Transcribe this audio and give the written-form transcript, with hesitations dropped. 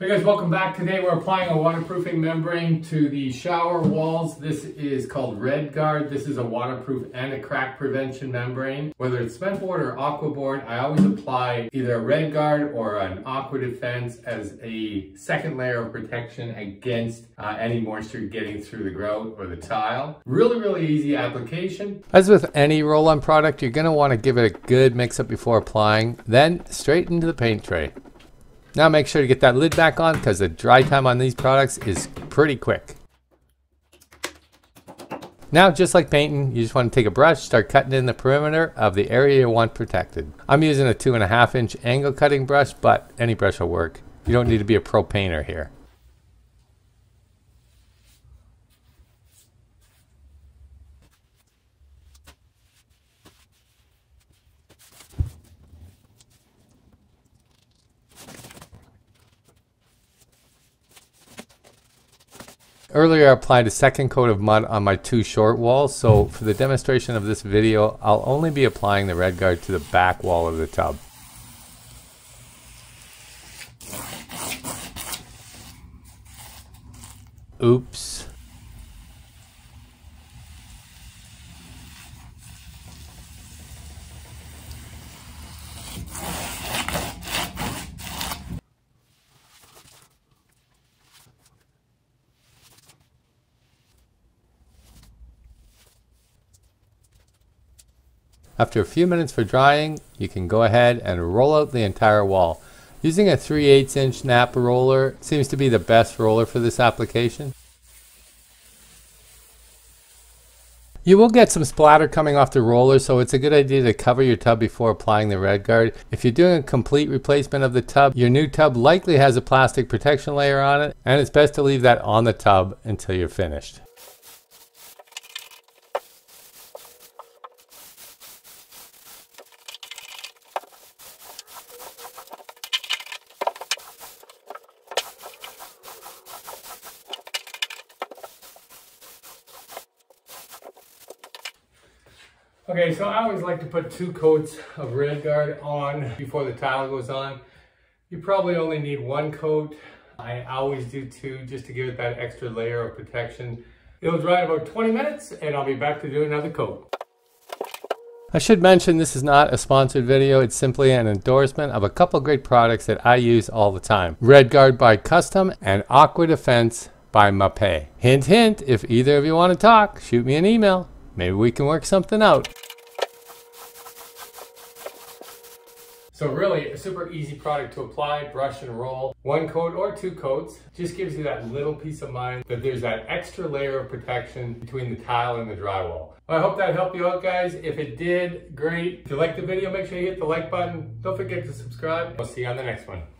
Hey guys, welcome back. Today we're applying a waterproofing membrane to the shower walls. This is called RedGard. This is a waterproof and a crack prevention membrane. Whether it's cement board or aqua board, I always apply either a RedGard or an Aqua Defense as a second layer of protection against any moisture getting through the grout or the tile. Really easy application. As with any roll-on product, you're going to want to give it a good mix-up before applying, then straight into the paint tray. Now make sure to get that lid back on because the dry time on these products is pretty quick. Now, just like painting, you just want to take a brush, start cutting in the perimeter of the area you want protected. I'm using a 2.5-inch angle cutting brush, but any brush will work. You don't need to be a pro painter here. Earlier I applied a second coat of mud on my two short walls, so for the demonstration of this video, I'll only be applying the RedGard to the back wall of the tub. Oops. After a few minutes for drying, you can go ahead and roll out the entire wall. Using a 3/8-inch nap roller seems to be the best roller for this application. You will get some splatter coming off the roller, so it's a good idea to cover your tub before applying the RedGard. If you're doing a complete replacement of the tub, your new tub likely has a plastic protection layer on it, and it's best to leave that on the tub until you're finished. Okay, so I always like to put two coats of RedGard on before the tile goes on. You probably only need one coat. I always do two just to give it that extra layer of protection. It'll dry in about 20 minutes and I'll be back to do another coat. I should mention this is not a sponsored video. It's simply an endorsement of a couple great products that I use all the time. RedGard by Custom and Aqua Defense by Mapei. Hint, hint, if either of you want to talk, shoot me an email. Maybe we can work something out. So really, a super easy product to apply, brush and roll. One coat or two coats just gives you that little peace of mind that there's that extra layer of protection between the tile and the drywall. Well, I hope that helped you out, guys. If it did, great. If you liked the video, make sure you hit the like button. Don't forget to subscribe. I'll see you on the next one.